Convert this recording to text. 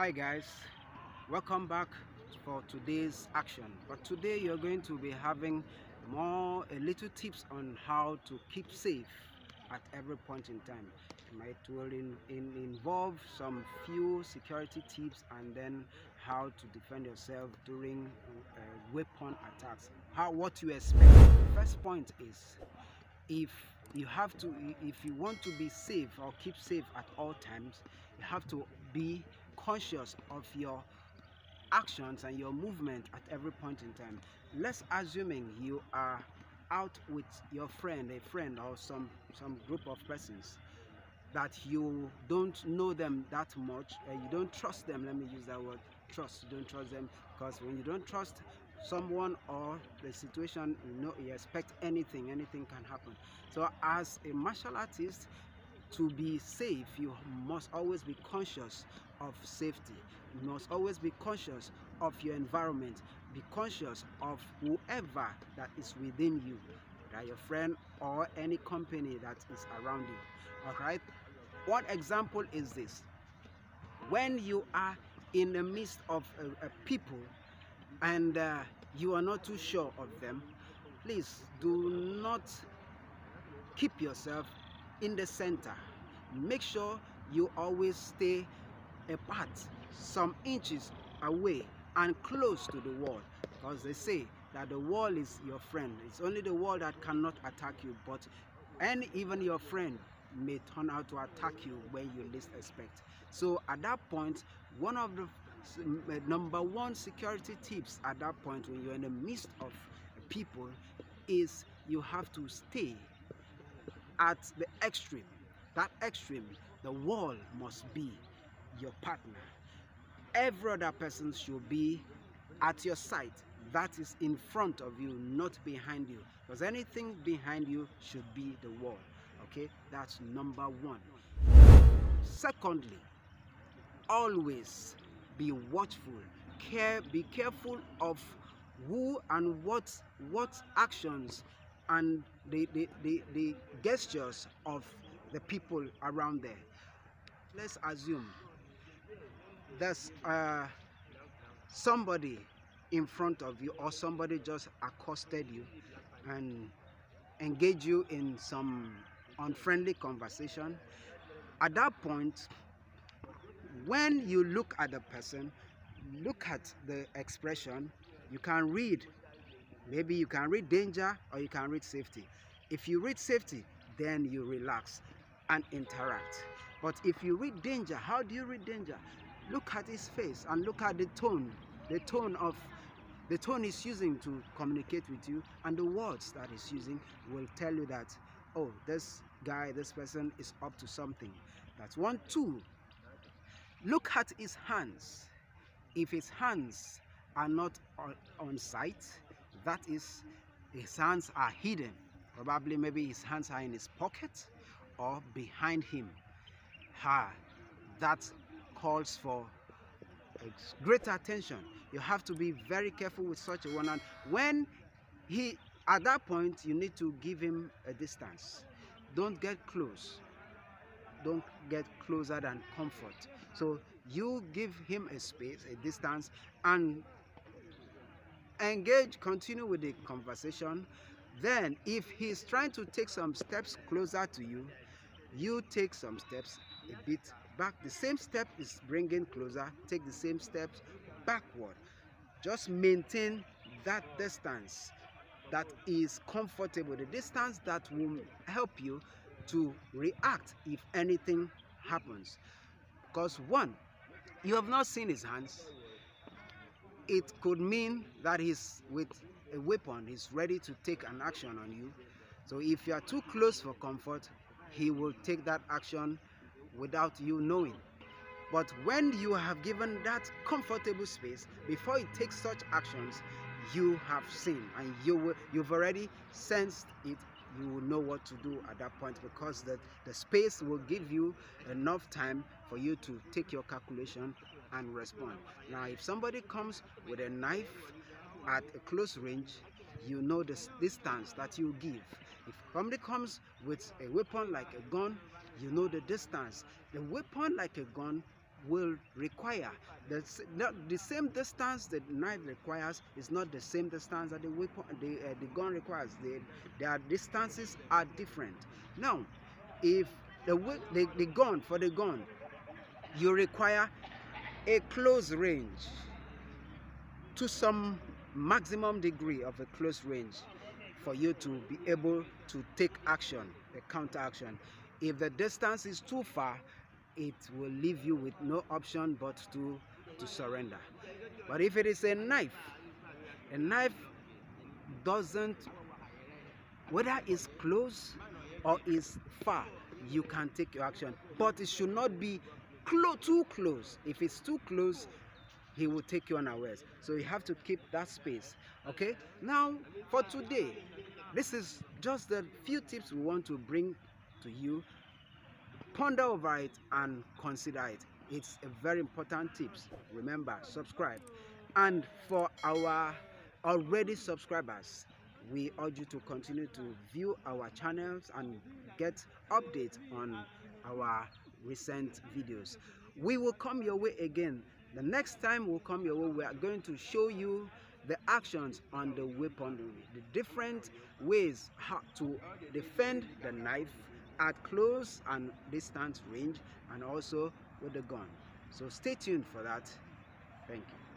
Hi guys, welcome back for today's action. But today you're going to be having a little tips on how to keep safe at every point in time. It might will involve some few security tips and then how to defend yourself during weapon attacks. What you expect. First point is, if you want to be safe or keep safe at all times, you have to be conscious of your actions and your movement at every point in time. Let's assuming you are out with your friend, a friend or some group of persons that you don't know them that much, and you don't trust them. Let me use that word, trust. You don't trust them, because when you don't trust someone or the situation, you expect anything can happen. So as a martial artist, to be safe, you must always be conscious of safety. You must always be conscious of your environment. Be conscious of whoever that is within you, that your friend or any company that is around you. Alright? One example is this. When you are in the midst of people and you are not too sure of them, please do not keep yourself in the center. Make sure you always stay apart, some inches away and close to the wall, because they say that the wall is your friend. It's only the wall that cannot attack you, and even your friend may turn out to attack you when you least expect. So at that point, one of the number 1 security tips at that point, when you're in the midst of people, is you have to stay at the extreme. That extreme, the wall, must be your partner. Every other person should be at your side, that is in front of you, not behind you, because anything behind you should be the wall. Okay, that's number 1. Secondly, always be watchful. Be careful of who and what actions and the gestures of the people around there. Let's assume there's somebody in front of you, or somebody just accosted you and engaged you in some unfriendly conversation. At that point, when you look at the person, look at the expression, you can read. Maybe you can read danger, or you can read safety. If you read safety, then you relax and interact. But if you read danger, how do you read danger? Look at his face and look at the tone he's using to communicate with you, and the words that he's using will tell you that, oh, this person is up to something. That's one. Two, look at his hands. If his hands are not on sight, that is, his hands are hidden. Probably maybe his hands are in his pocket or behind him. That calls for great attention. You have to be very careful with such a one. And when he, at that point, you need to give him a distance. Don't get close. Don't get closer than comfort. So you give him a space, a distance, and engage, continue with the conversation. Then if he's trying to take some steps closer to you, you take some steps a bit back. The same step is bringing closer, take the same steps backward. Just maintain that distance that is comfortable, the distance that will help you to react if anything happens. Because one, you have not seen his hands. It could mean that he's with a weapon, he's ready to take an action on you. So if you are too close for comfort, he will take that action without you knowing. But when you have given that comfortable space, before he takes such actions, you have seen, and you've already sensed it. You will know what to do at that point, because the space will give you enough time for you to take your calculation and respond. Now, if somebody comes with a knife at a close range, you know the distance that you give. If somebody comes with a weapon like a gun, you know the distance. The weapon like a gun will require. The same distance the knife requires is not the same distance that the gun requires. Their distances are different. Now, if for the gun, you require a close range to some maximum degree of a close range for you to be able to take action, a counter action. If the distance is too far, it will leave you with no option but to surrender. But if it is a knife doesn't, whether it's close or it's far, you can take your action. But it should not be too close. If it's too close, he will take you unawares. So you have to keep that space. Okay? Now, for today, this is just the few tips we want to bring to you. Ponder over it and consider it. It's a very important tips. Remember, subscribe. And for our already subscribers, we urge you to continue to view our channels and get updates on our recent videos. We will come your way again. The next time we'll come your way, we are going to show you the actions on the weaponry, the different ways how to defend the knife at close and distance range, and also with the gun. So stay tuned for that. Thank you.